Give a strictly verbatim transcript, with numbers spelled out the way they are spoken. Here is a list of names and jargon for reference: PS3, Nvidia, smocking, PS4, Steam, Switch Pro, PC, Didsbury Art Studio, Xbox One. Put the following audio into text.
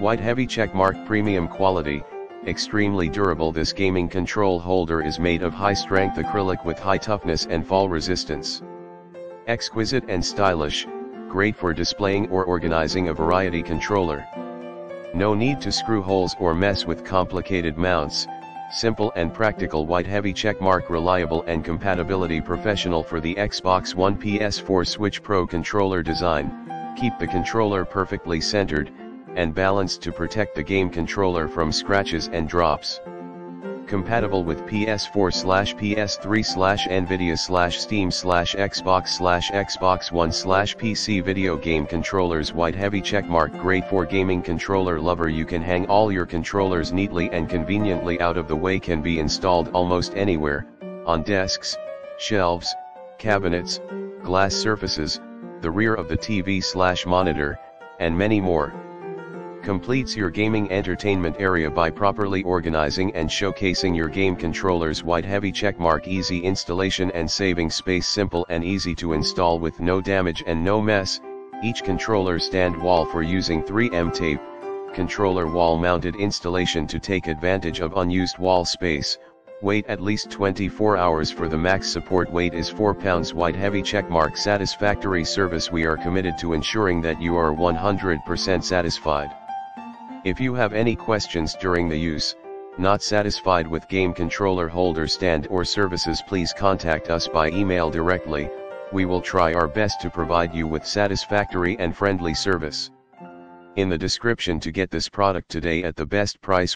White heavy checkmark premium quality, extremely durable. This gaming control holder is made of high strength acrylic with high toughness and fall resistance. Exquisite and stylish, great for displaying or organizing a variety controller. No need to screw holes or mess with complicated mounts. Simple and practical. White heavy checkmark reliable and compatibility professional for the Xbox One, P S four, Switch Pro controller design. Keep the controller perfectly centered and balanced to protect the game controller from scratches and drops. Compatible with P S four, P S three, Nvidia, Steam, Xbox, Xbox One, P C video game controllers. White heavy checkmark great for gaming controller lover. You can hang all your controllers neatly and conveniently out of the way. Can be installed almost anywhere, on desks, shelves, cabinets, glass surfaces, the rear of the T V slash monitor, and many more. Completes your gaming entertainment area by properly organizing and showcasing your game controllers. White heavy checkmark easy installation and saving space. Simple and easy to install with no damage and no mess. Each controller stand wall for using three M tape. Controller wall mounted installation to take advantage of unused wall space. Wait at least twenty-four hours for the max support. Weight is four pounds. White heavy checkmark satisfactory service. We are committed to ensuring that you are one hundred percent satisfied. If you have any questions during the use, not satisfied with game controller holder stand or services, please contact us by email directly. We will try our best to provide you with satisfactory and friendly service. In the description to get this product today at the best price.